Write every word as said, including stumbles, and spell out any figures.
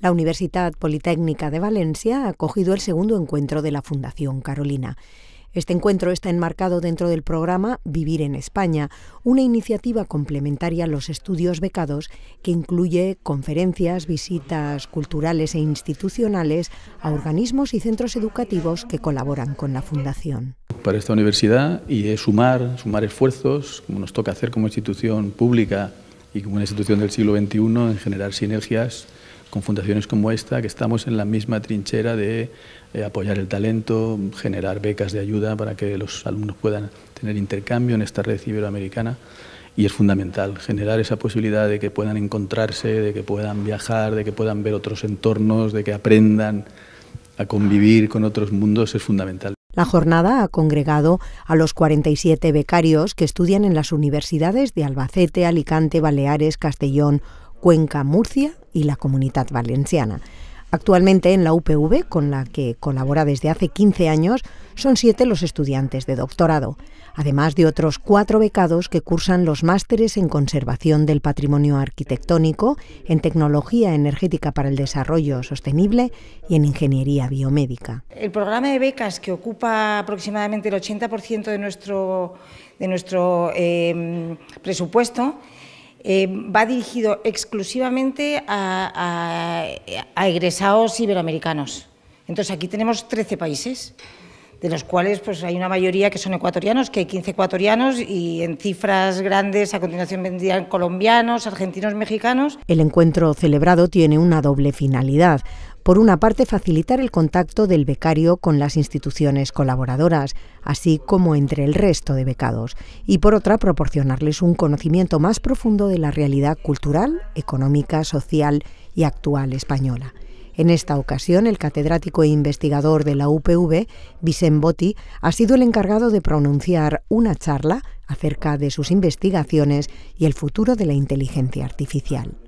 la Universidad Politécnica de Valencia ha acogido el segundo encuentro de la Fundación Carolina. Este encuentro está enmarcado dentro del programa Vivir en España, una iniciativa complementaria a los estudios becados que incluye conferencias, visitas culturales e institucionales a organismos y centros educativos que colaboran con la Fundación. Para esta universidad y es sumar, sumar esfuerzos, como nos toca hacer como institución pública y como una institución del siglo veintiuno, en generar sinergias con fundaciones como esta, que estamos en la misma trinchera de eh, apoyar el talento, generar becas de ayuda para que los alumnos puedan tener intercambio en esta red iberoamericana. Y es fundamental generar esa posibilidad de que puedan encontrarse, de que puedan viajar, de que puedan ver otros entornos, de que aprendan a convivir con otros mundos, es fundamental. La jornada ha congregado a los cuarenta y siete becarios que estudian en las universidades de Albacete, Alicante, Baleares, Castellón, Cuenca, Murcia y la Comunitat Valenciana. Actualmente en la U P V, con la que colabora desde hace quince años, son siete los estudiantes de doctorado, además de otros cuatro becados que cursan los másteres en Conservación del Patrimonio Arquitectónico, en Tecnología Energética para el Desarrollo Sostenible y en Ingeniería Biomédica. El programa de becas, que ocupa aproximadamente el ochenta por ciento de nuestro, de nuestro eh, presupuesto, Eh, va dirigido exclusivamente a, a, a egresados iberoamericanos. Entonces aquí tenemos trece países, de los cuales pues, hay una mayoría que son ecuatorianos, que hay quince ecuatorianos y en cifras grandes a continuación vendrían colombianos, argentinos, mexicanos. El encuentro celebrado tiene una doble finalidad. Por una parte, facilitar el contacto del becario con las instituciones colaboradoras, así como entre el resto de becados, y por otra, proporcionarles un conocimiento más profundo de la realidad cultural, económica, social y actual española. En esta ocasión, el catedrático e investigador de la U P V, Vicent Botti, ha sido el encargado de pronunciar una charla acerca de sus investigaciones y el futuro de la inteligencia artificial.